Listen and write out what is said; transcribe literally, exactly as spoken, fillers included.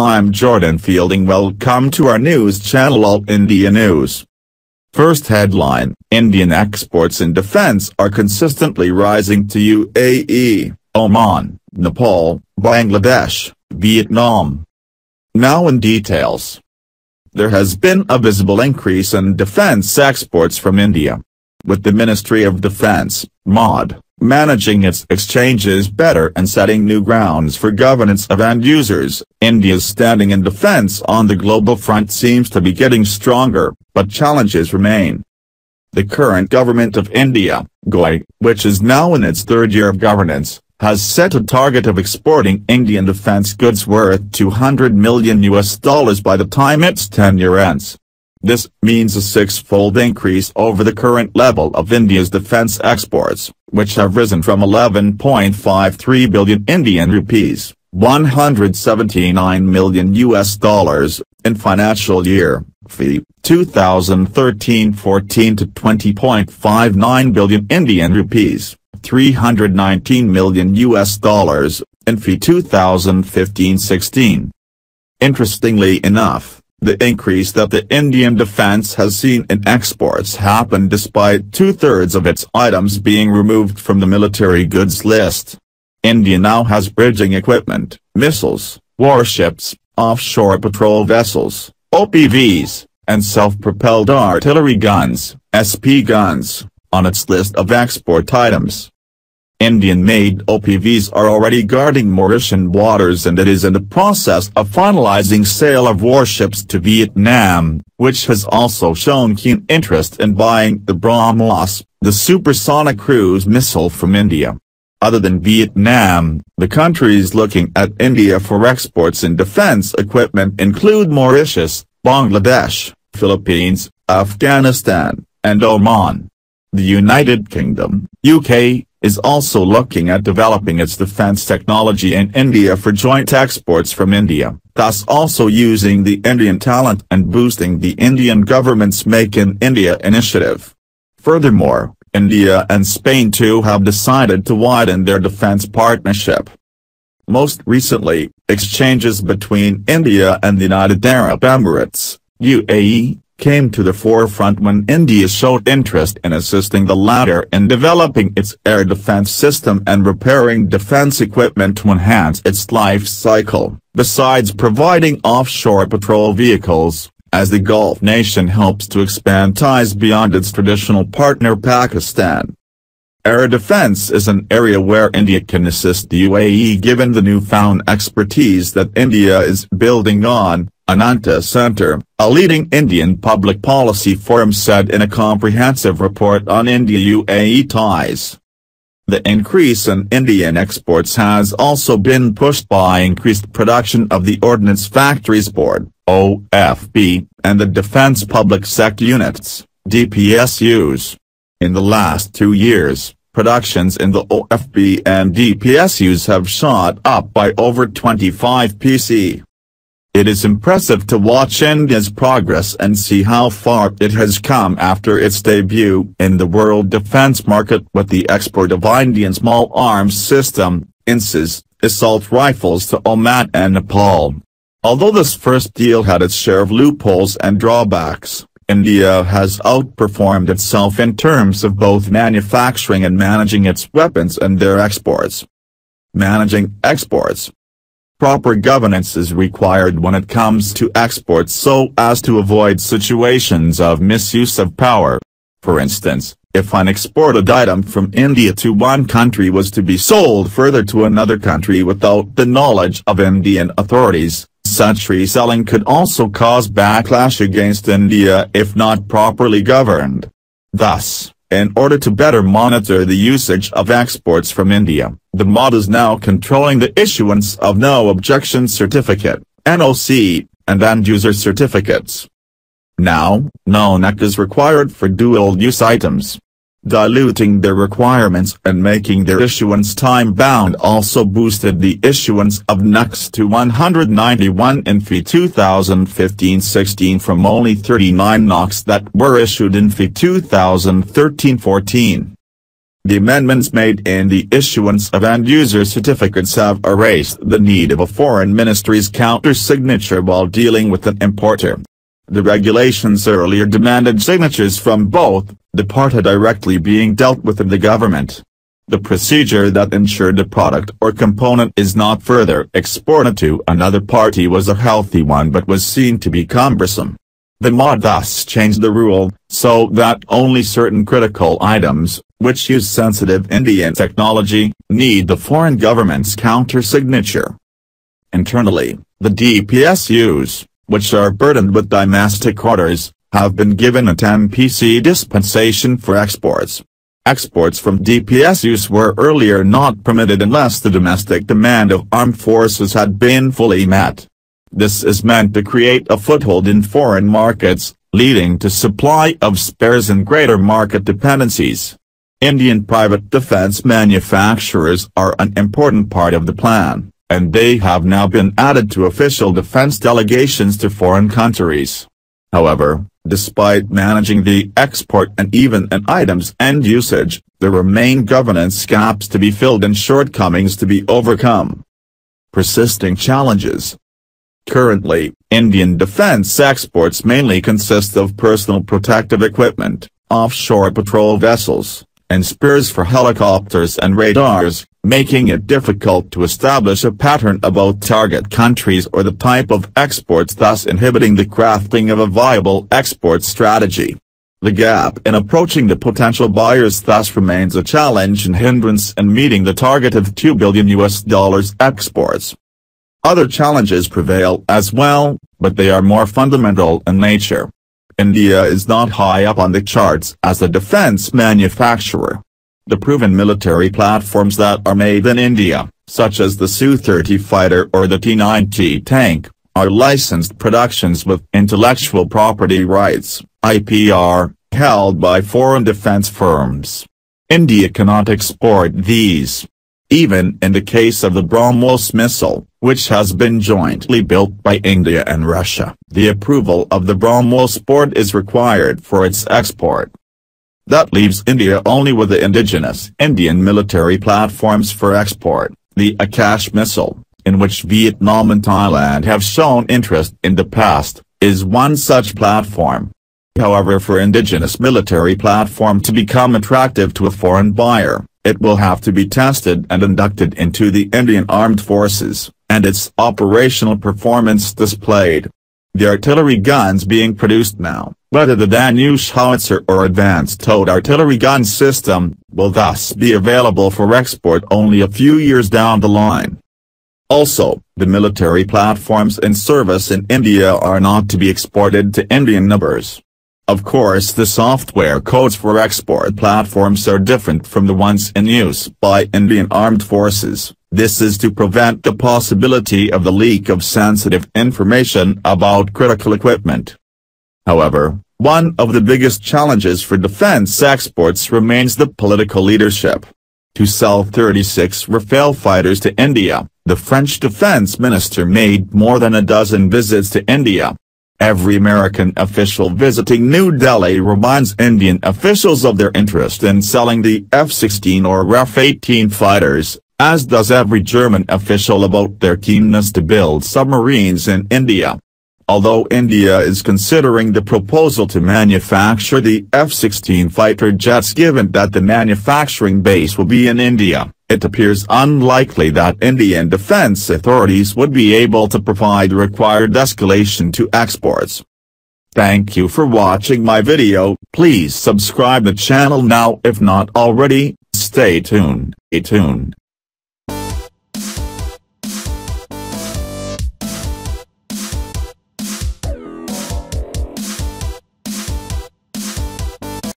I'm Jordan Fielding. Welcome to our news channel All India News. First headline, Indian exports in defence are consistently rising to U A E, Oman, Nepal, Bangladesh, Vietnam. Now in details. There has been a visible increase in defence exports from India, with the Ministry of Defence, M O D, managing its exchanges better and setting new grounds for governance of end users. India's standing in defense on the global front seems to be getting stronger, but challenges remain. The current Government of India, G O I, which is now in its third year of governance, has set a target of exporting Indian defense goods worth two hundred million U S dollars by the time its tenure ends. This means a six-fold increase over the current level of India's defence exports, which have risen from eleven point five three billion Indian rupees, one hundred seventy-nine million U S dollars, in financial year, F Y, two thousand thirteen fourteen to twenty point five nine billion Indian rupees, three hundred nineteen million U S dollars, in F Y two thousand fifteen sixteen. Interestingly enough, the increase that the Indian defence has seen in exports happened despite two-thirds of its items being removed from the military goods list. India now has bridging equipment, missiles, warships, offshore patrol vessels, O P Vs, and self-propelled artillery guns, S P guns, on its list of export items. Indian-made O P Vs are already guarding Mauritian waters, and it is in the process of finalizing sale of warships to Vietnam, which has also shown keen interest in buying the BrahMos, the supersonic cruise missile from India. Other than Vietnam, the countries looking at India for exports in defense equipment include Mauritius, Bangladesh, Philippines, Afghanistan, and Oman. The United Kingdom, U K, is also looking at developing its defense technology in India for joint exports from India, thus also using the Indian talent and boosting the Indian government's Make in India initiative. Furthermore, India and Spain too have decided to widen their defense partnership. Most recently, exchanges between India and the United Arab Emirates, U A E, came to the forefront when India showed interest in assisting the latter in developing its air defense system and repairing defense equipment to enhance its life cycle, besides providing offshore patrol vehicles, as the Gulf nation hopes to expand ties beyond its traditional partner Pakistan. Air defense is an area where India can assist the U A E given the newfound expertise that India is building on, Ananta Center, a leading Indian public policy firm, said in a comprehensive report on India U A E ties. The increase in Indian exports has also been pushed by increased production of the Ordnance Factories Board, O F B, and the Defence Public Sector Units, D P S Us. In the last two years, productions in the O F B and D P S Us have shot up by over twenty-five percent. It is impressive to watch India's progress and see how far it has come after its debut in the world defense market with the export of Indian small arms system, I N S, assault rifles to Oman and Nepal. Although this first deal had its share of loopholes and drawbacks, India has outperformed itself in terms of both manufacturing and managing its weapons and their exports. Managing exports. Proper governance is required when it comes to exports so as to avoid situations of misuse of power. For instance, if an exported item from India to one country was to be sold further to another country without the knowledge of Indian authorities, such reselling could also cause backlash against India if not properly governed. Thus, in order to better monitor the usage of exports from India, the M O D is now controlling the issuance of No-Objection Certificate, N O C, and End-User Certificates. Now, N O N E C is required for dual-use items. Diluting their requirements and making their issuance time-bound also boosted the issuance of N O Cs to one hundred ninety-one in F Y two thousand fifteen sixteen from only thirty-nine N O Cs that were issued in F Y two thousand thirteen fourteen. The amendments made in the issuance of end-user certificates have erased the need of a foreign ministry's counter-signature while dealing with an importer. The regulations earlier demanded signatures from both, the party directly being dealt with in the government. The procedure that ensured a product or component is not further exported to another party was a healthy one but was seen to be cumbersome. The M O D thus changed the rule, so that only certain critical items, which use sensitive Indian technology, need the foreign government's counter-signature. Internally, the D P S Us, which are burdened with domestic orders, have been given a ten P C dispensation for exports. Exports from D P S Us were earlier not permitted unless the domestic demand of armed forces had been fully met. This is meant to create a foothold in foreign markets, leading to supply of spares and greater market dependencies. Indian private defense manufacturers are an important part of the plan, and they have now been added to official defense delegations to foreign countries. However, despite managing the export and even an item's end usage, there remain governance gaps to be filled and shortcomings to be overcome. Persisting challenges. Currently, Indian defense exports mainly consist of personal protective equipment, offshore patrol vessels, and spares for helicopters and radars, making it difficult to establish a pattern about target countries or the type of exports, thus inhibiting the crafting of a viable export strategy. The gap in approaching the potential buyers thus remains a challenge and hindrance in meeting the target of two billion U S dollars exports. Other challenges prevail as well, but they are more fundamental in nature. India is not high up on the charts as a defense manufacturer. The proven military platforms that are made in India, such as the S U thirty fighter or the T ninety tank, are licensed productions with intellectual property rights, I P R, held by foreign defense firms. India cannot export these. Even in the case of the BrahMos missile, which has been jointly built by India and Russia, the approval of the BrahMos board is required for its export. That leaves India only with the indigenous Indian military platforms for export, the Akash missile, in which Vietnam and Thailand have shown interest in the past, is one such platform. However, for indigenous military platform to become attractive to a foreign buyer, it will have to be tested and inducted into the Indian Armed Forces, and its operational performance displayed. The artillery guns being produced now, whether the Dhanush howitzer or advanced towed artillery gun system, will thus be available for export only a few years down the line. Also, the military platforms in service in India are not to be exported to Indian numbers. Of course, the software codes for export platforms are different from the ones in use by Indian Armed Forces. This is to prevent the possibility of the leak of sensitive information about critical equipment. However, one of the biggest challenges for defense exports remains the political leadership. To sell thirty-six Rafale fighters to India, the French defense minister made more than a dozen visits to India. Every American official visiting New Delhi reminds Indian officials of their interest in selling the F sixteen or F eighteen fighters, as does every German official about their keenness to build submarines in India. Although India is considering the proposal to manufacture the F sixteen fighter jets, given that the manufacturing base will be in India, it appears unlikely that Indian defense authorities would be able to provide required escalation to exports. Thank you for watching my video. Please subscribe the channel now if not already. Stay tuned, stay tuned.